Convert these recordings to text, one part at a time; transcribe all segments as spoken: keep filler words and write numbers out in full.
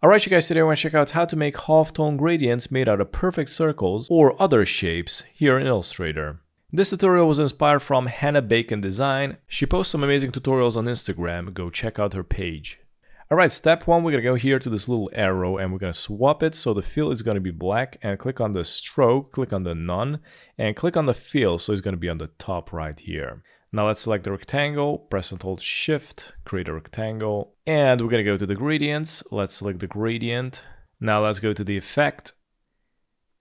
Alright you guys, today I want to check out how to make halftone gradients made out of perfect circles or other shapes here in Illustrator. This tutorial was inspired from Hannah Bacon Design. She posts some amazing tutorials on Instagram, go check out her page. Alright, step one, we're going to go here to this little arrow and we're going to swap it so the fill is going to be black, and click on the stroke, click on the none, and click on the fill so it's going to be on the top right here. Now let's select the rectangle, press and hold Shift, create a rectangle, and we're going to go to the gradients. Let's select the gradient. Now let's go to the effect,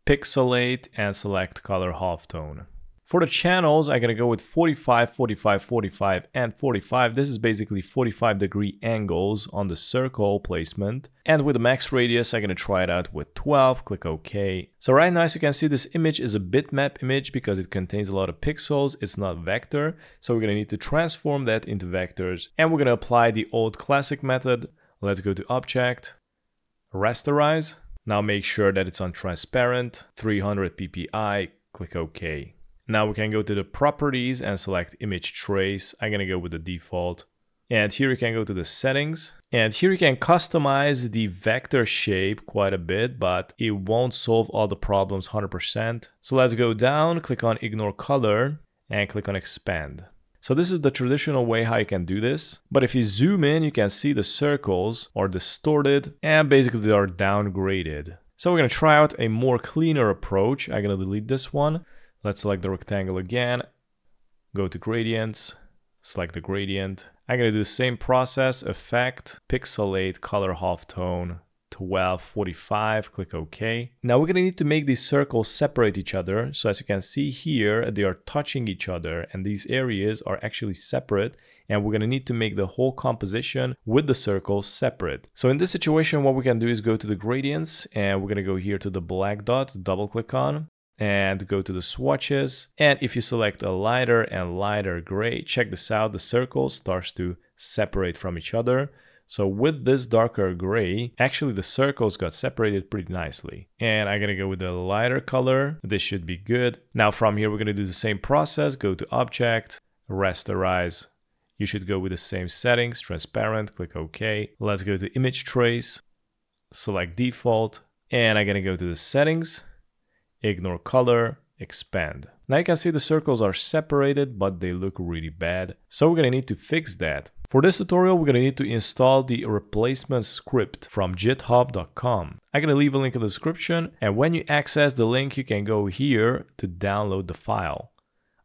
pixelate, and select color halftone. For the channels, I'm going to go with forty-five, forty-five, forty-five, and forty-five. This is basically forty-five degree angles on the circle placement. And with the max radius, I'm going to try it out with twelve. Click OK. So right now, as you can see, this image is a bitmap image because it contains a lot of pixels. It's not vector. So we're going to need to transform that into vectors. And we're going to apply the old classic method. Let's go to Object, Rasterize. Now make sure that it's on transparent, three hundred P P I. Click OK. Now we can go to the properties and select Image Trace. I'm going to go with the default. And here you can go to the settings. And here you can customize the vector shape quite a bit, but it won't solve all the problems one hundred percent. So let's go down, click on Ignore Color, and click on Expand. So this is the traditional way how you can do this. But if you zoom in, you can see the circles are distorted and basically they are downgraded. So we're going to try out a more cleaner approach. I'm going to delete this one. Let's select the rectangle again, go to gradients, select the gradient. I'm going to do the same process, effect, pixelate, color halftone, twelve, forty-five, click OK. Now we're going to need to make these circles separate each other. So as you can see here, they are touching each other and these areas are actually separate. And we're going to need to make the whole composition with the circles separate. So in this situation, what we can do is go to the gradients and we're going to go here to the black dot, double click on, and go to the swatches. And if you select a lighter and lighter gray, check this out, the circle starts to separate from each other. So with this darker gray, actually the circles got separated pretty nicely. And I'm gonna go with the lighter color. This should be good. Now from here, we're gonna do the same process. Go to Object, Rasterize. You should go with the same settings, transparent, click OK. Let's go to Image Trace, select default, and I'm gonna go to the settings, ignore color, expand. Now you can see the circles are separated, but they look really bad. So we're gonna need to fix that. For this tutorial, we're gonna need to install the replacement script from github dot com. I'm gonna leave a link in the description. And when you access the link, you can go here to download the file.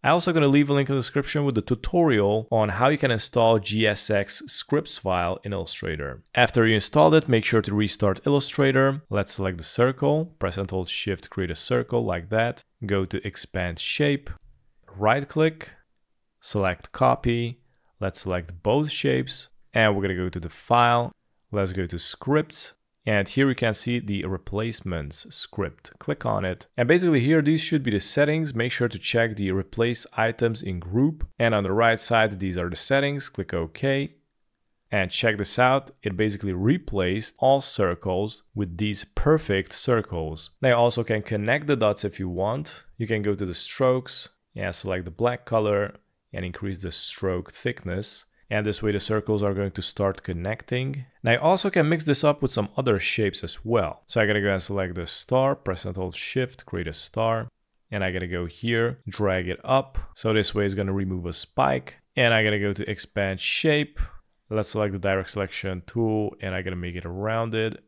I'm also gonna leave a link in the description with the tutorial on how you can install G S X scripts file in Illustrator. After you installed it, make sure to restart Illustrator. Let's select the circle, press and hold Shift, create a circle like that. Go to expand shape, right click, select copy. Let's select both shapes and we're gonna go to the file. Let's go to scripts. And here you can see the replacements script. Click on it. And basically here, these should be the settings. Make sure to check the replace items in group. And on the right side, these are the settings. Click OK. And check this out. It basically replaced all circles with these perfect circles. Now you also can connect the dots if you want. You can go to the strokes and select the black color and increase the stroke thickness. And this way the circles are going to start connecting. Now I also can mix this up with some other shapes as well. So I gotta go and select the star, press and hold Shift, create a star. And I gotta go here, drag it up. So this way it's gonna remove a spike. And I gotta go to expand shape. Let's select the direct selection tool and I gotta make it rounded.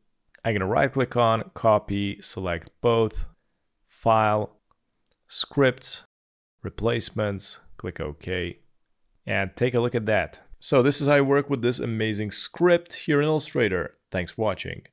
I'm gonna right click on, copy, select both, file, scripts, replacements, click OK. And take a look at that. So this is how I work with this amazing script here in Illustrator. Thanks for watching.